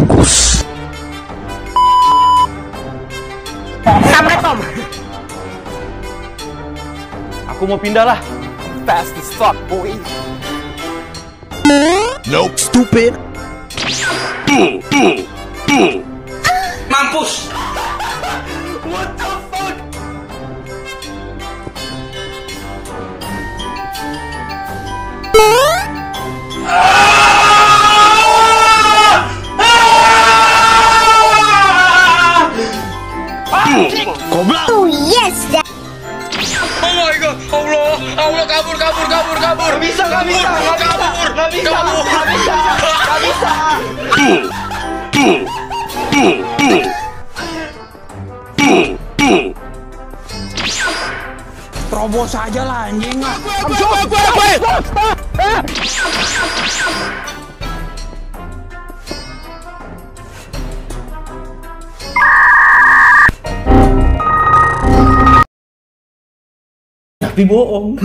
bagus. Samret, Tom. Aku mau pindah lah. Fast as fuck, boy. Nope, stupid. Mampus. What the fuck? Goblok. Oh yes. Oh my god. Allah, Allah kabur. Enggak bisa. Terobos aja lah anjing. Tapi bohong.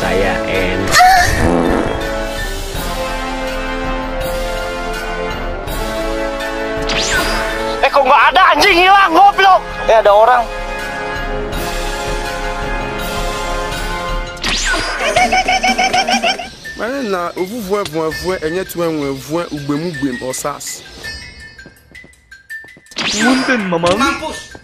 Saya enak. Kok nggak ada anjing, hilang goblok. Ada orang. Mana na ubu voe enye voe ugbem osas. Punten mamang. Mampus.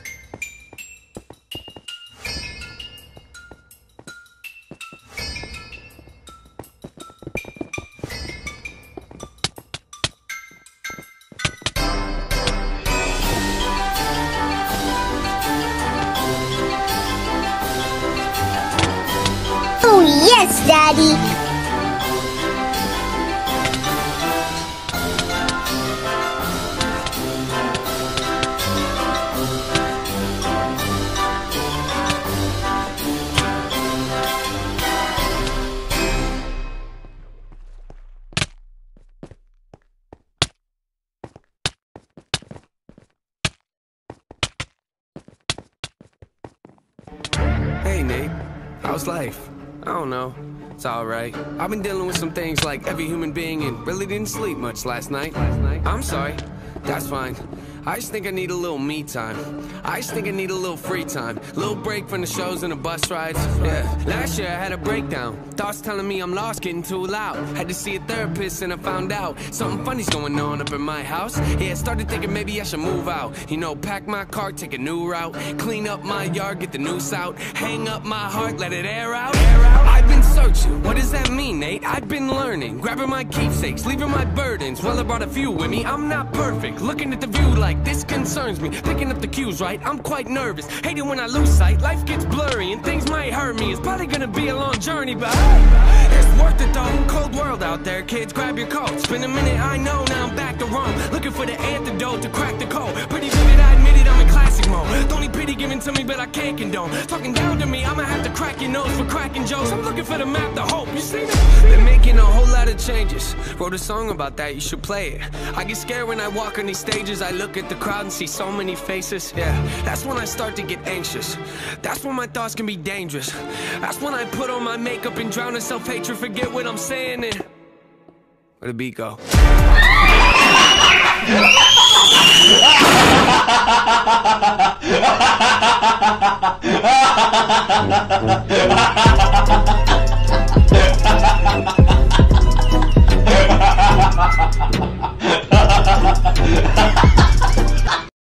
Yes, Daddy. Hey, Nate. How's life? I don't know. It's alright. I've been dealing with some things like every human being and really didn't sleep much last night. I'm sorry. That's fine. I just think I need a little me time. I just think I need a little free time. Little break from the shows and the bus rides. Yeah. Last year I had a breakdown. Thoughts telling me I'm lost, getting too loud. Had to see a therapist and I found out something funny's going on up in my house. Yeah, I started thinking maybe I should move out. You know, pack my car, take a new route. Clean up my yard, get the noose out. Hang up my heart, let it air out. I've been searching. What does that mean, Nate? I've been learning. Grabbing my keepsakes, leaving my burdens. Well, I brought a few with me. I'm not perfect. Looking at the view like this concerns me, picking up the cues right, I'm quite nervous, hate it when I lose sight, life gets blurry and things might hurt me, it's probably gonna be a long journey, but hey, it's worth it though, cold world out there, kids grab your coat, spend a minute, I know now I'm back to Rome, looking for the antidote to crack the code, pretty vivid, I admit it, I'm in classic mode, the only pity given to me but I can't condone, talking down to me, I'ma have to crack your nose for cracking jokes, I'm looking for the map to hope, you see that? They're making a whole lot of changes, wrote a song about that, you should play it, I get scared when I walk on these stages, I look at the crowd and see so many faces. Yeah, that's when I start to get anxious. That's when my thoughts can be dangerous. That's when I put on my makeup and drown in self-hatred, forget what I'm saying and... Where'd the beat go?